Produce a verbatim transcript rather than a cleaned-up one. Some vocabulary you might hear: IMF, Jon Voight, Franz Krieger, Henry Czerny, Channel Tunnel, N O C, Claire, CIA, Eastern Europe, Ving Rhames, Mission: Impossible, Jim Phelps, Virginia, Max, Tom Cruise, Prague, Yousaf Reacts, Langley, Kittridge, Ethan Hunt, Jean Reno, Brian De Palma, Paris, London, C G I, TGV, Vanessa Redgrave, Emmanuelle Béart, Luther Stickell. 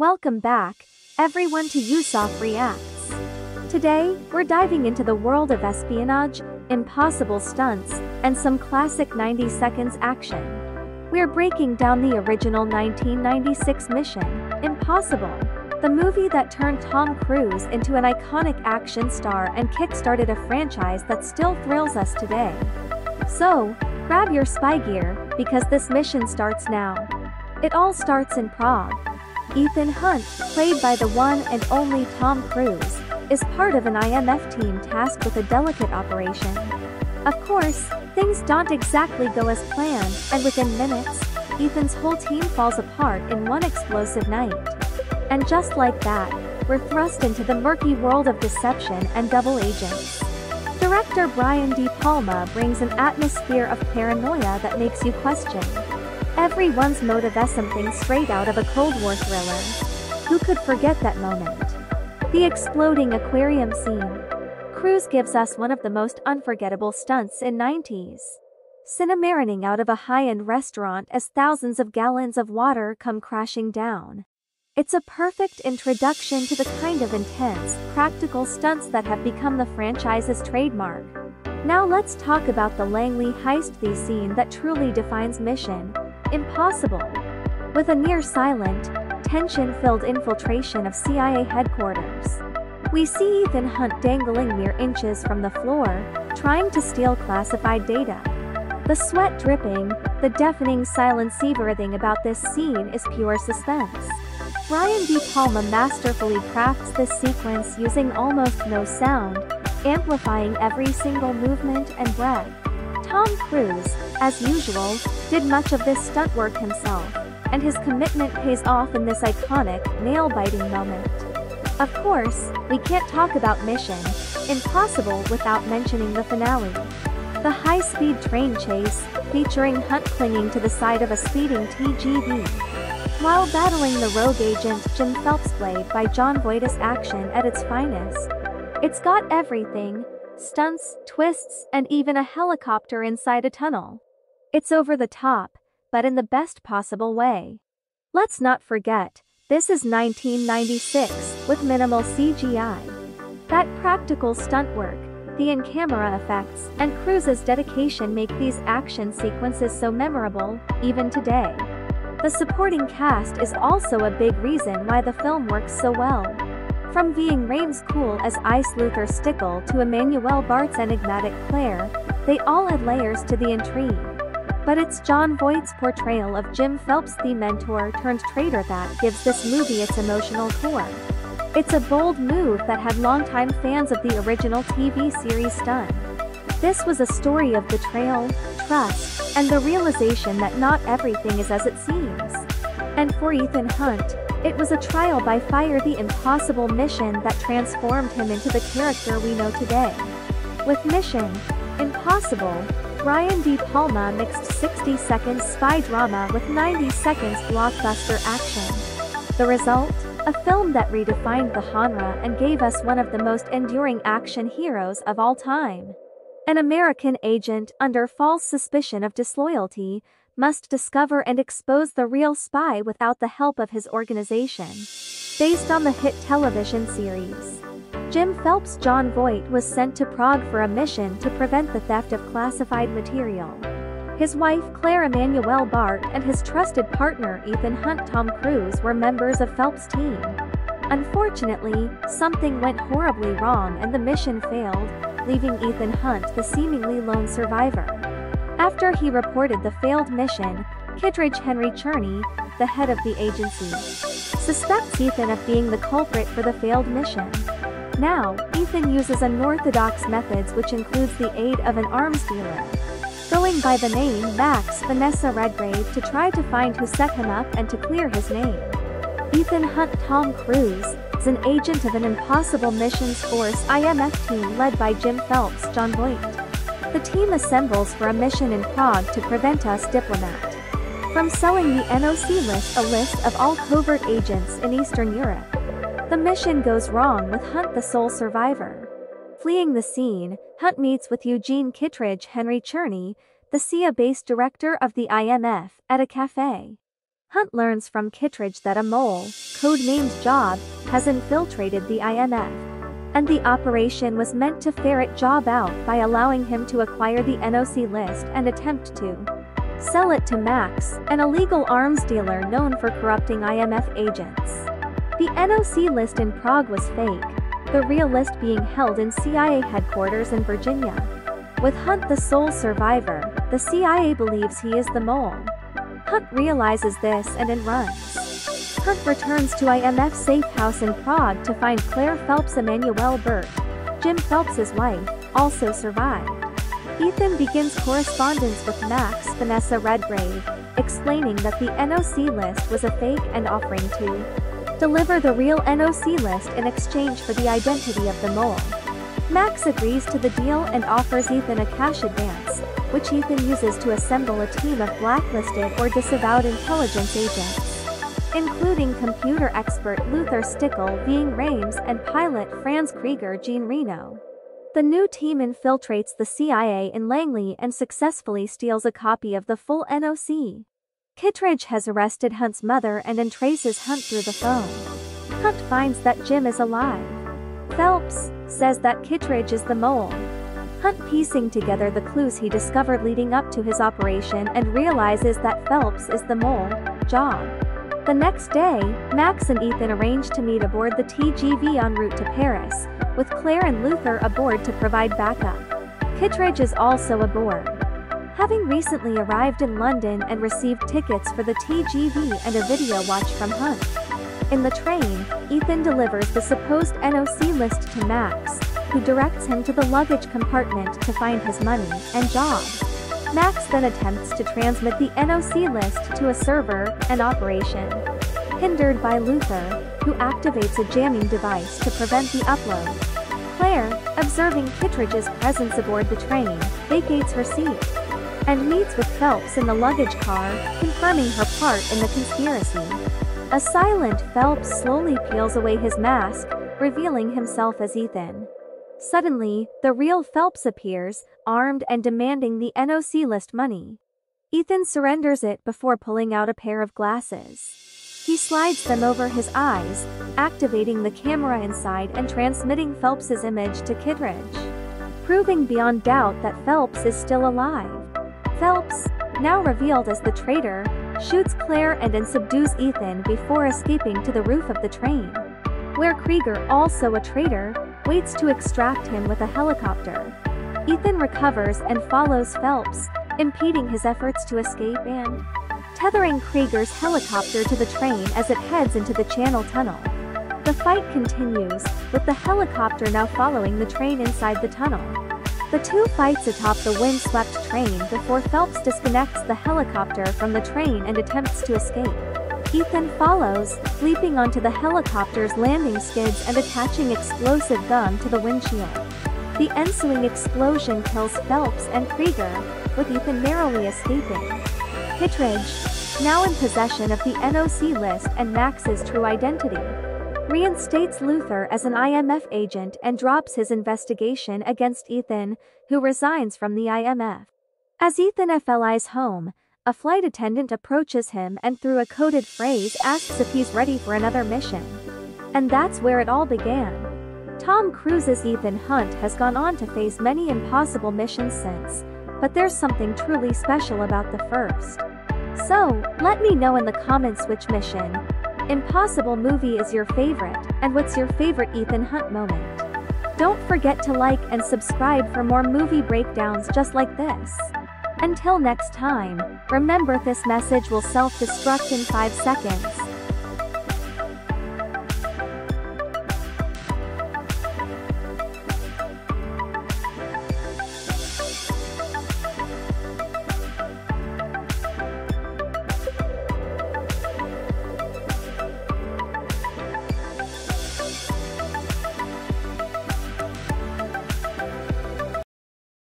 Welcome back, everyone, to Yousaf Reacts. Today, we're diving into the world of espionage, impossible stunts, and some classic ninety seconds action. We're breaking down the original nineteen ninety-six Mission: Impossible, the movie that turned Tom Cruise into an iconic action star and kick-started a franchise that still thrills us today. So, grab your spy gear, because this mission starts now. It all starts in Prague. Ethan Hunt, played by the one and only Tom Cruise, is part of an I M F team tasked with a delicate operation. Of course, things don't exactly go as planned, and within minutes, Ethan's whole team falls apart in one explosive night. And just like that, we're thrust into the murky world of deception and double agents. Director Brian De Palma brings an atmosphere of paranoia that makes you question everyone's motive as something straight out of a Cold War thriller. Who could forget that moment? The exploding aquarium scene. Cruise gives us one of the most unforgettable stunts in nineties. Marining out of a high-end restaurant as thousands of gallons of water come crashing down. It's a perfect introduction to the kind of intense, practical stunts that have become the franchise's trademark. Now let's talk about the Langley heist, the scene that truly defines Mission: Impossible. With a near-silent, tension-filled infiltration of C I A headquarters, we see Ethan Hunt dangling mere inches from the floor, trying to steal classified data. The sweat dripping, the deafening silence. Everything about this scene is pure suspense. Brian De Palma masterfully crafts this sequence using almost no sound, amplifying every single movement and breath. Tom Cruise, as usual, did much of this stunt work himself, and his commitment pays off in this iconic, nail-biting moment. Of course, we can't talk about Mission: Impossible without mentioning the finale. The high-speed train chase, featuring Hunt clinging to the side of a speeding T G V, while battling the rogue agent Jim Phelps, played by Jon Voight, is action at its finest. It's got everything: stunts, twists, and even a helicopter inside a tunnel. It's over the top, but in the best possible way. Let's not forget, this is nineteen ninety-six, with minimal C G I. That practical stunt work, the in-camera effects, and Cruise's dedication make these action sequences so memorable, even today. The supporting cast is also a big reason why the film works so well. From Ving Rhames' cool as ice Luther Stickell to Emmanuelle Béart's enigmatic Claire, they all add layers to the intrigue. But it's Jon Voight's portrayal of Jim Phelps, the mentor turned traitor, that gives this movie its emotional core. It's a bold move that had longtime fans of the original T V series stunned. This was a story of betrayal, trust, and the realization that not everything is as it seems. And for Ethan Hunt, it was a trial by fire, the impossible mission that transformed him into the character we know today. With Mission: Impossible, Brian De Palma mixed sixty seconds spy drama with ninety seconds blockbuster action. The result? A film that redefined the genre and gave us one of the most enduring action heroes of all time. An American agent under false suspicion of disloyalty must discover and expose the real spy without the help of his organization. Based on the hit television series, Jim Phelps' Jon Voight was sent to Prague for a mission to prevent the theft of classified material. His wife Claire, Emmanuelle Béart, and his trusted partner Ethan Hunt, Tom Cruise, were members of Phelps' team. Unfortunately, something went horribly wrong and the mission failed, leaving Ethan Hunt the seemingly lone survivor. After he reported the failed mission, Kittridge, Henry Czerny, the head of the agency, suspects Ethan of being the culprit for the failed mission. Now, Ethan uses unorthodox methods, which includes the aid of an arms dealer, going by the name Max, Vanessa Redgrave, to try to find who set him up and to clear his name. Ethan Hunt, Tom Cruise, is an agent of an impossible missions force I M F team led by Jim Phelps, Jon Voight. The team assembles for a mission in Prague to prevent us diplomat from selling the N O C list, a list of all covert agents in Eastern Europe. The mission goes wrong, with Hunt the sole survivor. Fleeing the scene, Hunt meets with Eugene Kittridge, Henry Czerny, the C I A-based director of the I M F, at a cafe. Hunt learns from Kittridge that a mole, codenamed Job, has infiltrated the I M F. And the operation was meant to ferret Job out by allowing him to acquire the N O C list and attempt to sell it to Max, an illegal arms dealer known for corrupting I M F agents. The N O C list in Prague was fake, the real list being held in C I A headquarters in Virginia. With Hunt the sole survivor, the C I A believes he is the mole. Hunt realizes this and then runs. Hunt returns to I M F safe house in Prague to find Claire Phelps, Emmanuelle Béart, Jim Phelps' wife, also survived. Ethan begins correspondence with Max, Vanessa Redgrave, explaining that the N O C list was a fake and offering to deliver the real N O C list in exchange for the identity of the mole. Max agrees to the deal and offers Ethan a cash advance, which Ethan uses to assemble a team of blacklisted or disavowed intelligence agents, including computer expert Luther Stickell, Ving Rhames, and pilot Franz Krieger, Jean Reno. The new team infiltrates the C I A in Langley and successfully steals a copy of the full N O C. Kittridge has arrested Hunt's mother and then traces Hunt through the phone. Hunt finds that Jim is alive. Phelps says that Kittridge is the mole. Hunt piecing together the clues he discovered leading up to his operation and realizes that Phelps is the mole, Job. The next day, Max and Ethan arrange to meet aboard the T G V en route to Paris, with Claire and Luther aboard to provide backup. Kittridge is also aboard. Having recently arrived in London and received tickets for the T G V and a video watch from Hunt. In the train, Ethan delivers the supposed N O C list to Max, who directs him to the luggage compartment to find his money and job. Max then attempts to transmit the N O C list to a server, an operation hindered by Luther, who activates a jamming device to prevent the upload. Claire, observing Kittridge's presence aboard the train, vacates her seat and meets with Phelps in the luggage car, confirming her part in the conspiracy. A silent Phelps slowly peels away his mask, revealing himself as Ethan. Suddenly, the real Phelps appears, armed and demanding the N O C list money. Ethan surrenders it before pulling out a pair of glasses. He slides them over his eyes, activating the camera inside and transmitting Phelps's image to Kittridge, proving beyond doubt that Phelps is still alive. Phelps, now revealed as the traitor, shoots Claire and then subdues Ethan before escaping to the roof of the train, where Krieger, also a traitor, waits to extract him with a helicopter. Ethan recovers and follows Phelps, impeding his efforts to escape and tethering Krieger's helicopter to the train as it heads into the Channel Tunnel. The fight continues, with the helicopter now following the train inside the tunnel. The two fights atop the windswept train before Phelps disconnects the helicopter from the train and attempts to escape. Ethan follows, leaping onto the helicopter's landing skids and attaching explosive gum to the windshield. The ensuing explosion kills Phelps and Krieger, with Ethan narrowly escaping. Kittridge, now in possession of the N O C list and Max's true identity, reinstates Luther as an I M F agent and drops his investigation against Ethan, who resigns from the I M F. As Ethan flies home, a flight attendant approaches him and through a coded phrase asks if he's ready for another mission. And that's where it all began. Tom Cruise's Ethan Hunt has gone on to face many impossible missions since, but there's something truly special about the first. So, let me know in the comments which Mission: Impossible movie is your favorite, and what's your favorite Ethan Hunt moment. Don't forget to like and subscribe for more movie breakdowns just like this. Until next time, remember this message will self-destruct in five seconds.